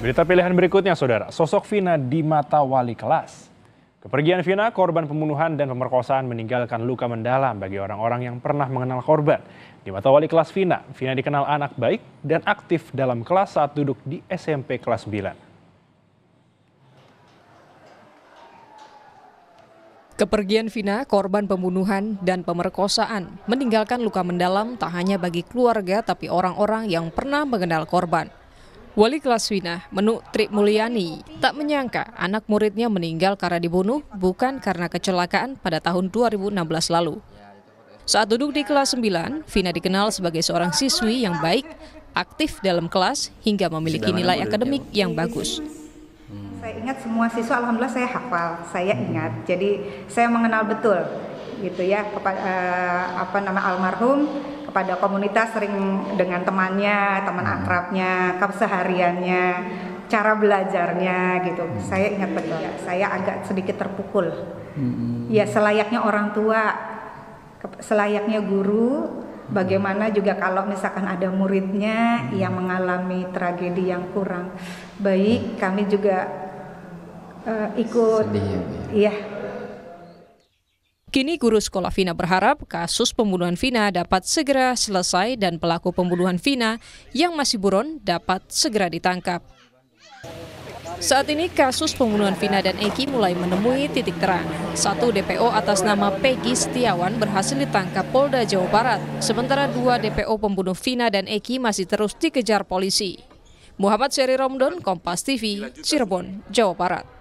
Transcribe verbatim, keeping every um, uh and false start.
Berita pilihan berikutnya, Saudara. Sosok Vina di mata wali kelas. Kepergian Vina, korban pembunuhan dan pemerkosaan, meninggalkan luka mendalam bagi orang-orang yang pernah mengenal korban. Di mata wali kelas Vina, Vina dikenal anak baik dan aktif dalam kelas saat duduk di S M P kelas sembilan. Kepergian Vina, korban pembunuhan dan pemerkosaan, meninggalkan luka mendalam tak hanya bagi keluarga tapi orang-orang yang pernah mengenal korban. Wali kelas Vina, Menoek Tri Mulyani, tak menyangka anak muridnya meninggal karena dibunuh bukan karena kecelakaan pada tahun dua ribu enam belas lalu. Saat duduk di kelas sembilan, Vina dikenal sebagai seorang siswi yang baik, aktif dalam kelas hingga memiliki nilai akademik yang bagus. Saya ingat semua siswa, alhamdulillah saya hafal, saya ingat. Jadi saya mengenal betul, gitu ya, kepada eh, apa nama almarhum, kepada komunitas sering dengan temannya, teman akrabnya, kesehariannya, cara belajarnya, gitu. Saya ingat betul. Ya, saya agak sedikit terpukul. Ya selayaknya orang tua, selayaknya guru. Bagaimana juga kalau misalkan ada muridnya yang mengalami tragedi yang kurang baik, kami juga uh, ikut. Iya. Kini guru sekolah Vina berharap kasus pembunuhan Vina dapat segera selesai dan pelaku pembunuhan Vina yang masih buron dapat segera ditangkap. Saat ini kasus pembunuhan Vina dan Eki mulai menemui titik terang. Satu D P O atas nama Pegi Setiawan berhasil ditangkap Polda Jawa Barat, sementara dua D P O pembunuh Vina dan Eki masih terus dikejar polisi. Muhammad Seri Romdon, Kompas T V, Cirebon, Jawa Barat.